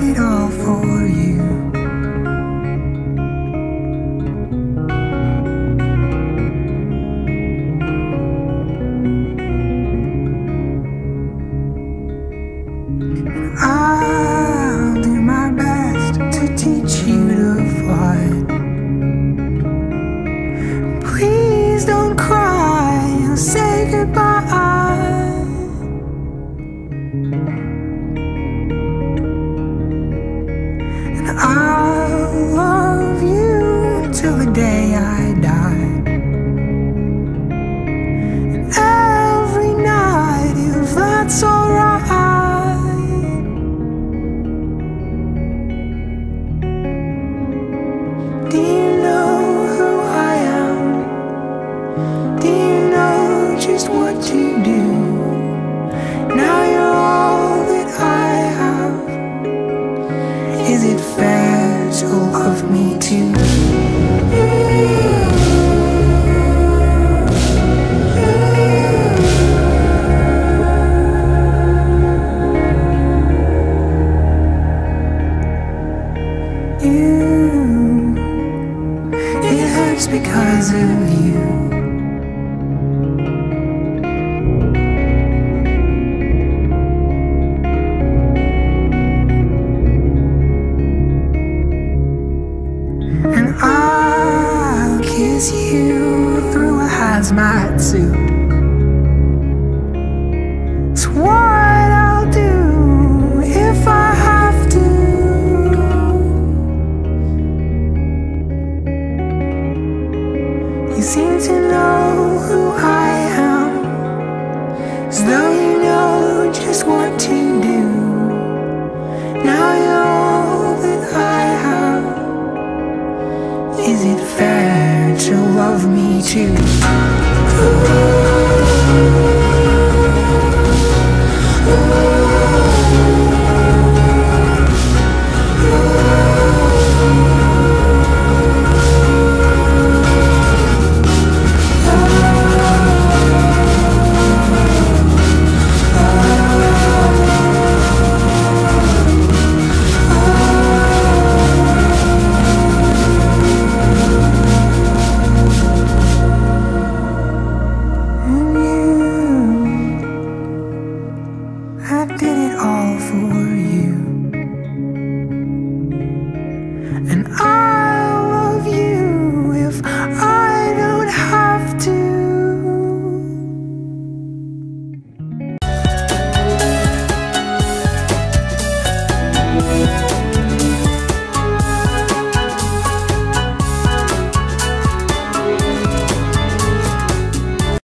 did it all for you. I'll do my best to teach you to fly. Please don't cry, I'll say goodbye. I'll love you till the day I die. And every night, if that's alright. Do you know who I am? Do you know just what you do? Now you're all that I have. Is it fair to love me too? You, it hurts because of you. You through a hazmat suit. It's what I'll do if I have to. You seem to know who I am, as though you know just what to do. Now you're all that I have. Is it fair to love me too?